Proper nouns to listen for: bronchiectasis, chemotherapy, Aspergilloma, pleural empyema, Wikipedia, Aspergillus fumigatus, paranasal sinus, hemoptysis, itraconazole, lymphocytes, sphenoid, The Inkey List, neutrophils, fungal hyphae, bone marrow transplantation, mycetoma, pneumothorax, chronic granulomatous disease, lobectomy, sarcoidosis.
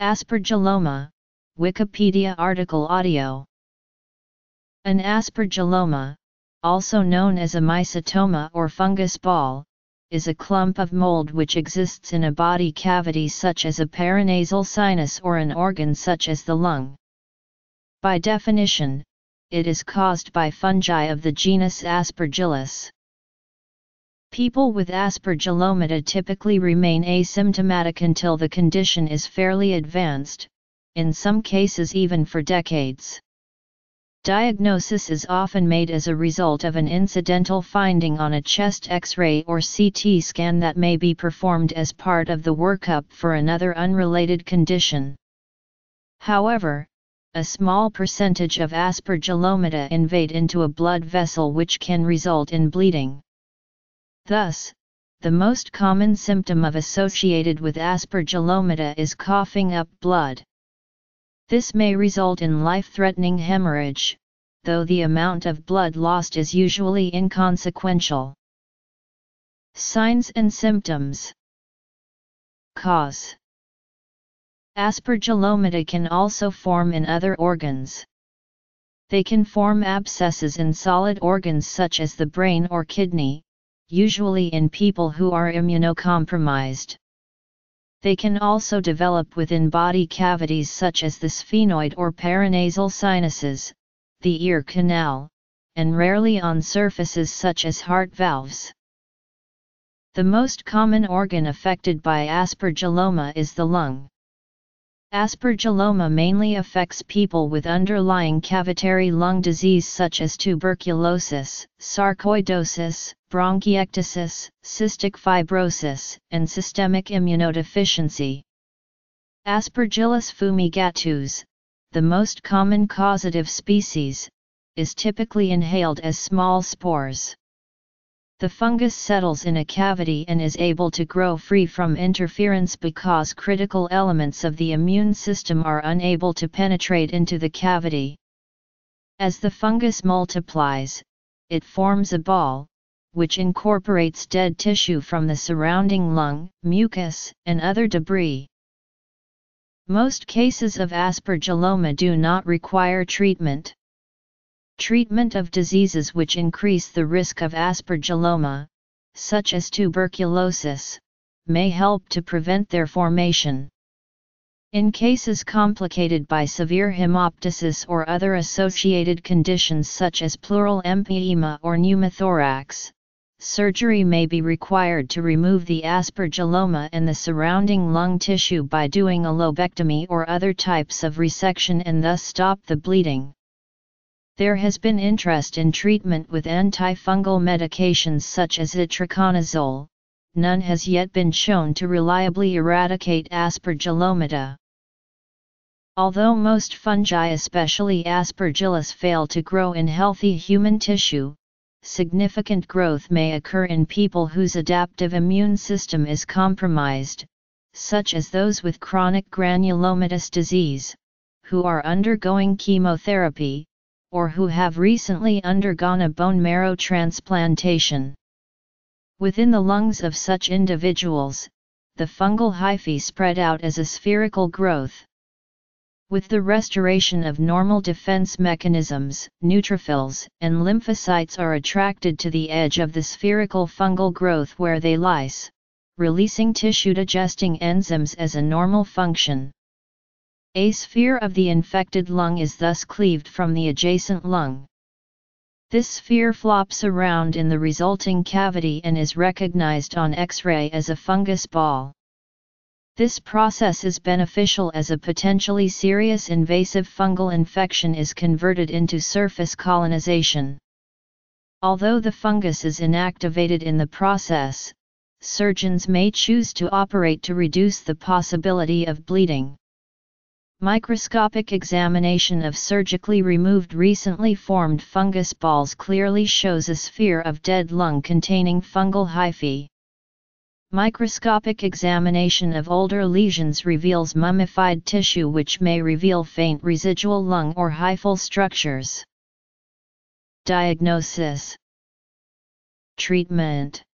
Aspergilloma, Wikipedia article audio. An aspergilloma, also known as a mycetoma or fungus ball, is a clump of mold which exists in a body cavity such as a paranasal sinus or an organ such as the lung. By definition, it is caused by fungi of the genus Aspergillus. People with aspergillomata typically remain asymptomatic until the condition is fairly advanced, in some cases even for decades. Diagnosis is often made as a result of an incidental finding on a chest X-ray or CT scan that may be performed as part of the workup for another unrelated condition. However, a small percentage of aspergillomata invade into a blood vessel, which can result in bleeding. Thus, the most common symptom associated with aspergillomata is coughing up blood. This may result in life-threatening hemorrhage, though the amount of blood lost is usually inconsequential. Signs and symptoms. Cause. Aspergillomata can also form in other organs. They can form abscesses in solid organs such as the brain or kidney, usually in people who are immunocompromised. They can also develop within body cavities such as the sphenoid or paranasal sinuses, the ear canal, and rarely on surfaces such as heart valves. The most common organ affected by aspergilloma is the lung. Aspergilloma mainly affects people with underlying cavitary lung disease such as tuberculosis, sarcoidosis, bronchiectasis, cystic fibrosis, and systemic immunodeficiency. Aspergillus fumigatus, the most common causative species, is typically inhaled as small spores. The fungus settles in a cavity and is able to grow free from interference because critical elements of the immune system are unable to penetrate into the cavity. As the fungus multiplies, it forms a ball, which incorporates dead tissue from the surrounding lung, mucus, and other debris. Most cases of aspergilloma do not require treatment. Treatment of diseases which increase the risk of aspergilloma, such as tuberculosis, may help to prevent their formation. In cases complicated by severe hemoptysis or other associated conditions such as pleural empyema or pneumothorax, surgery may be required to remove the aspergilloma and the surrounding lung tissue by doing a lobectomy or other types of resection and thus stop the bleeding. There has been interest in treatment with antifungal medications such as itraconazole. None has yet been shown to reliably eradicate aspergillomata. Although most fungi, especially Aspergillus, fail to grow in healthy human tissue, significant growth may occur in people whose adaptive immune system is compromised, such as those with chronic granulomatous disease, who are undergoing chemotherapy, or who have recently undergone a bone marrow transplantation. Within the lungs of such individuals, the fungal hyphae spread out as a spherical growth. With the restoration of normal defense mechanisms, neutrophils and lymphocytes are attracted to the edge of the spherical fungal growth where they lyse, releasing tissue-digesting enzymes as a normal function. A sphere of the infected lung is thus cleaved from the adjacent lung. This sphere flops around in the resulting cavity and is recognized on X-ray as a fungus ball. This process is beneficial as a potentially serious invasive fungal infection is converted into surface colonization. Although the fungus is inactivated in the process, surgeons may choose to operate to reduce the possibility of bleeding. Microscopic examination of surgically removed recently formed fungus balls clearly shows a sphere of dead lung containing fungal hyphae. Microscopic examination of older lesions reveals mummified tissue, which may reveal faint residual lung or hyphal structures. Diagnosis. Treatment.